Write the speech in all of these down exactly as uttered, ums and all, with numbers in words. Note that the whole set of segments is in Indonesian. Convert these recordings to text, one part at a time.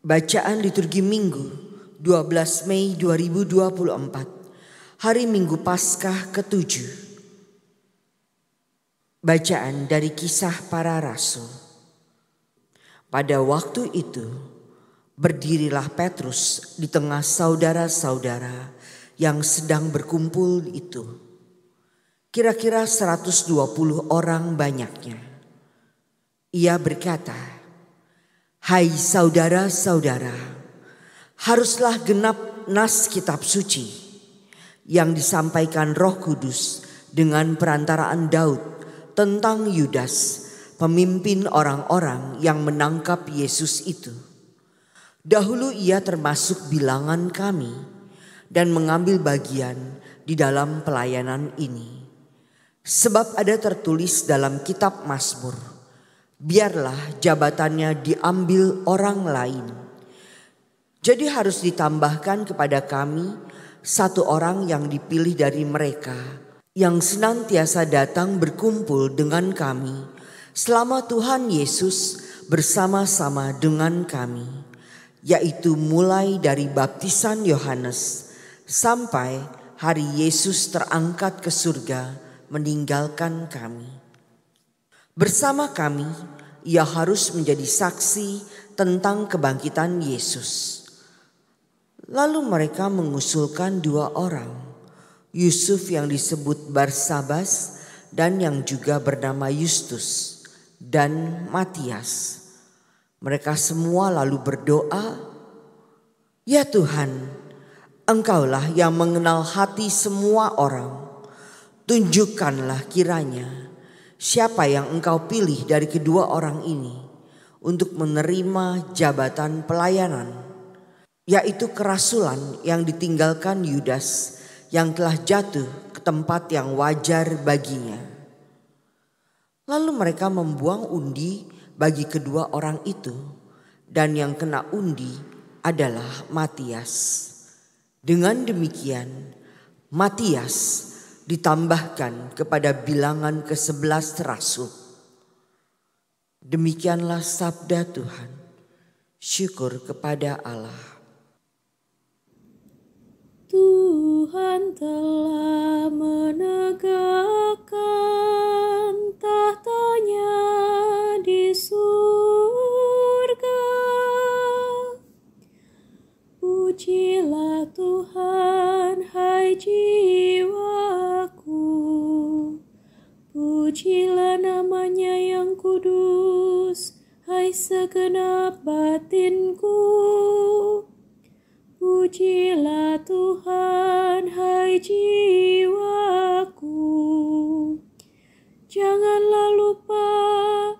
Bacaan liturgi Minggu dua belas Mei dua ribu dua puluh empat, hari Minggu Paskah ketujuh. Bacaan dari Kisah Para Rasul. Pada waktu itu berdirilah Petrus di tengah saudara-saudara yang sedang berkumpul itu. Kira-kira seratus dua puluh orang banyaknya. Ia berkata, "Hai saudara-saudara, haruslah genap nas kitab suci yang disampaikan Roh Kudus dengan perantaraan Daud tentang Yudas, pemimpin orang-orang yang menangkap Yesus itu. Dahulu ia termasuk bilangan kami dan mengambil bagian di dalam pelayanan ini. Sebab ada tertulis dalam kitab Mazmur, biarlah jabatannya diambil orang lain. Jadi harus ditambahkan kepada kami satu orang yang dipilih dari mereka, yang senantiasa datang berkumpul dengan kami selama Tuhan Yesus bersama-sama dengan kami, yaitu mulai dari baptisan Yohanes sampai hari Yesus terangkat ke surga meninggalkan kami. Bersama kami ia harus menjadi saksi tentang kebangkitan Yesus." Lalu mereka mengusulkan dua orang, Yusuf yang disebut Barsabas dan yang juga bernama Justus, dan Matias. Mereka semua lalu berdoa, "Ya Tuhan, Engkaulah yang mengenal hati semua orang. Tunjukkanlah kiranya siapa yang Engkau pilih dari kedua orang ini untuk menerima jabatan pelayanan, yaitu kerasulan yang ditinggalkan Yudas yang telah jatuh ke tempat yang wajar baginya." Lalu mereka membuang undi bagi kedua orang itu, dan yang kena undi adalah Matias. Dengan demikian, Matias ditambahkan kepada bilangan kesebelas rasul. Demikianlah sabda Tuhan. Syukur kepada Allah. Tuhan telah menegakkan tahtanya di surga. Pujilah Tuhan, hai jiwaku, pujilah namanya yang kudus, hai segenap batinku. Pujilah Tuhan, hai jiwaku, janganlah lupa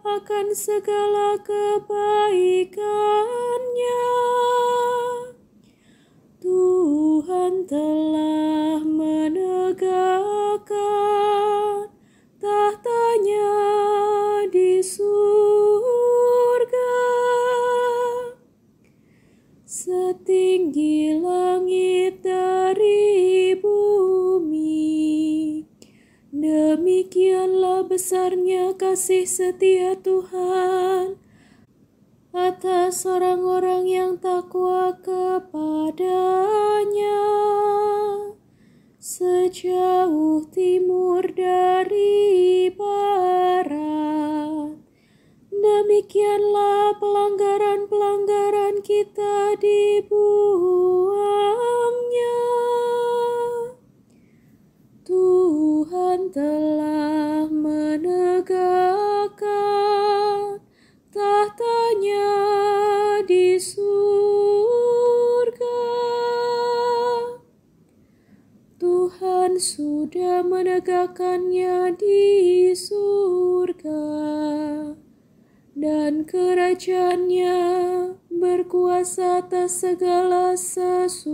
akan segala kebaikannya. Tuhan telah menegakkan tahtanya di surga. Setinggi langit dari bumi, demikianlah besarnya kasih setia Tuhan atas orang-orang yang takwa kepada-Nya. Sejauh timur dari barat, demikianlah pelanggaran-pelanggaran kita dibuangnya. Tuhan telah menegakkan tahtanya di surga. Tuhan sudah menegakkannya di surga, dan kerajaannya berkuasa atas segala sesuatu.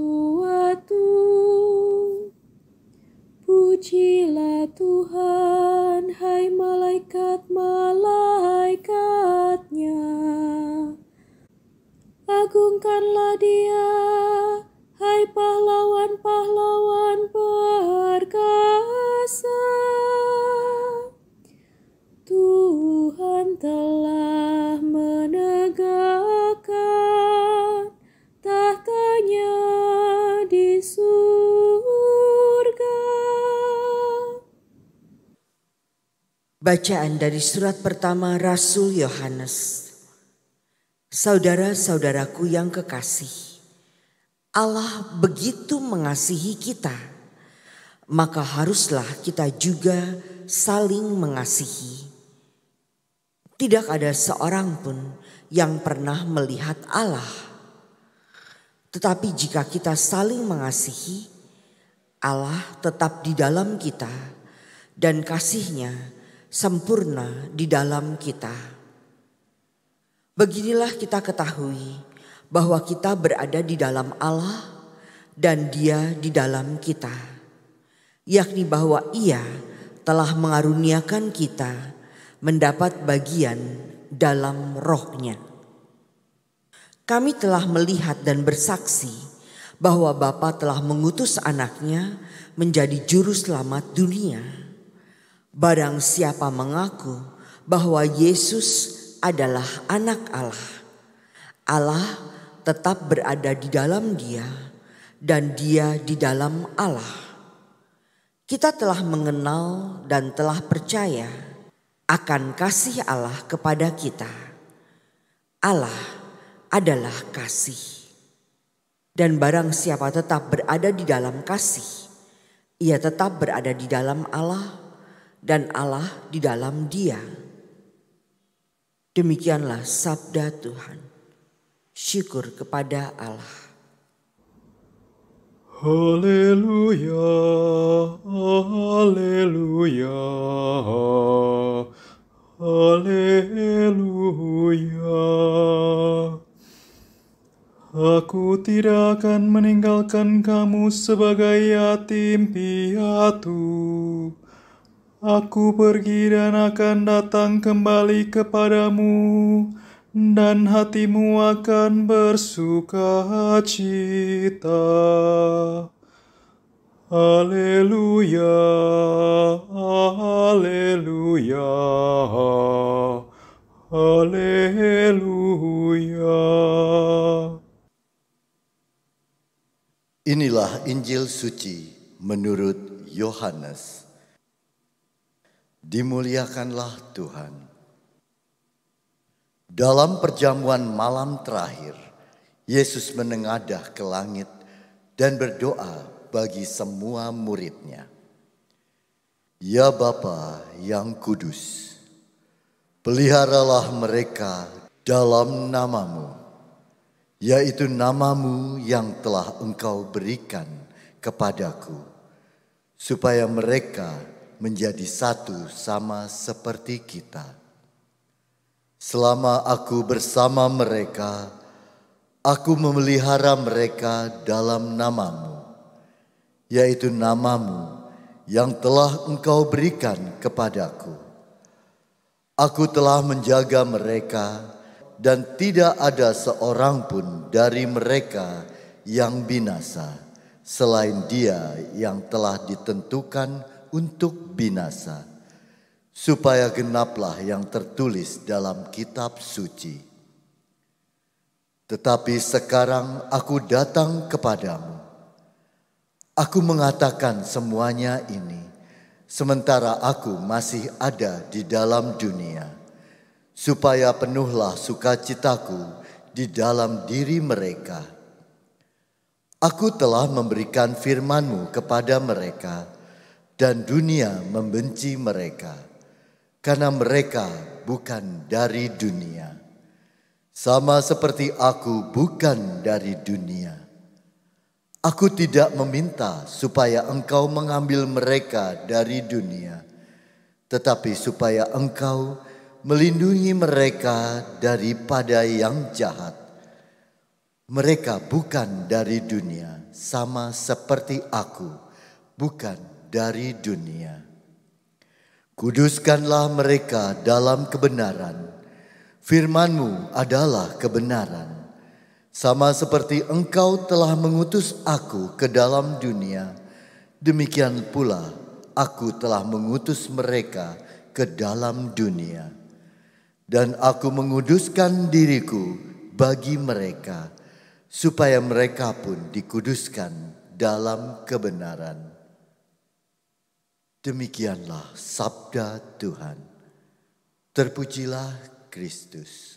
Pujilah Tuhan, hai malaikat-malaikatnya, agungkanlah Dia, hai pahlawan-pahlawan perkasa. Tuhan telah menegakkan Bacaan dari surat pertama Rasul Yohanes. Saudara-saudaraku yang kekasih, Allah begitu mengasihi kita, maka haruslah kita juga saling mengasihi. Tidak ada seorang pun yang pernah melihat Allah. Tetapi jika kita saling mengasihi, Allah tetap di dalam kita dan kasih-Nya sempurna di dalam kita. Beginilah kita ketahui bahwa kita berada di dalam Allah dan Dia di dalam kita. Yakni bahwa Ia telah mengaruniakan kita mendapat bagian dalam Roh-Nya. Kami telah melihat dan bersaksi bahwa Bapa telah mengutus Anak-Nya menjadi juru selamat dunia. Barang siapa mengaku bahwa Yesus adalah anak Allah, Allah tetap berada di dalam Dia dan Dia di dalam Allah. Kita telah mengenal dan telah percaya akan kasih Allah kepada kita. Allah adalah kasih. Dan barang siapa tetap berada di dalam kasih, ia tetap berada di dalam Allah dan Allah di dalam Dia. Demikianlah sabda Tuhan. Syukur kepada Allah. Haleluya, haleluya, haleluya. Aku tidak akan meninggalkan kamu sebagai yatim piatu. Aku pergi dan akan datang kembali kepadamu, dan hatimu akan bersuka cita. Haleluya, haleluya, haleluya. Inilah Injil Suci menurut Yohanes. Dimuliakanlah Tuhan. Dalam perjamuan malam terakhir, Yesus menengadah ke langit dan berdoa bagi semua murid-Nya. Ya Bapa yang kudus, peliharalah mereka dalam nama-Mu, yaitu nama-Mu yang telah Engkau berikan kepadaku, supaya mereka menjadi satu sama seperti kita. Selama aku bersama mereka, aku memelihara mereka dalam nama-Mu, yaitu nama-Mu yang telah Engkau berikan kepadaku. Aku telah menjaga mereka, dan tidak ada seorang pun dari mereka yang binasa, selain Dia yang telah ditentukan untuk binasa, supaya genaplah yang tertulis dalam kitab suci. Tetapi sekarang aku datang kepadamu. Aku mengatakan semuanya ini, sementara aku masih ada di dalam dunia, supaya penuhlah sukacitaku di dalam diri mereka. Aku telah memberikan firman-Mu kepada mereka, dan dunia membenci mereka, karena mereka bukan dari dunia, sama seperti aku bukan dari dunia. Aku tidak meminta supaya Engkau mengambil mereka dari dunia, tetapi supaya Engkau melindungi mereka daripada yang jahat. Mereka bukan dari dunia, sama seperti aku bukan dari dunia. Kuduskanlah mereka dalam kebenaran. Firman-Mu adalah kebenaran. Sama seperti Engkau telah mengutus aku ke dalam dunia, demikian pula aku telah mengutus mereka ke dalam dunia. Dan aku menguduskan diriku bagi mereka, supaya mereka pun dikuduskan dalam kebenaran. Demikianlah sabda Tuhan. Terpujilah Kristus.